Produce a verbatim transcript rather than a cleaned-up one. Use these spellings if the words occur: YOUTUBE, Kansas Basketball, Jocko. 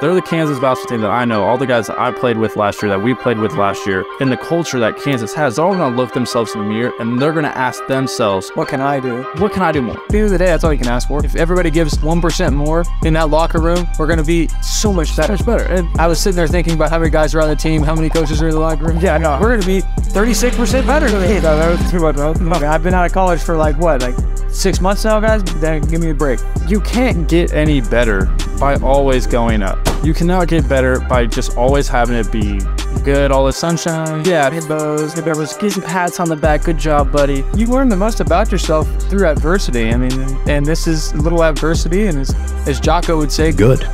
They're the Kansas basketball team that I know, all the guys that I played with last year, that we played with last year, and the culture that Kansas has, they're all going to look themselves in the mirror and they're going to ask themselves, what can I do? What can I do more? At the end of the day, that's all you can ask for. If everybody gives one percent more in that locker room, we're going to be so much, so much better. And I was sitting there thinking about how many guys are on the team, how many coaches are in the locker room. Yeah, no, we're going to be thirty-six percent better than me. No, that was too much. Okay, I've been out of college for like, what, like six months now, guys? Then give me a break. You can't get any better by always going up. You cannot get better by just always having it be good, all the sunshine. Yeah, hey bows, hey bows, get some pats on the back. Good job, buddy. You learn the most about yourself through adversity. I mean, and this is a little adversity, and as, as Jocko would say, good.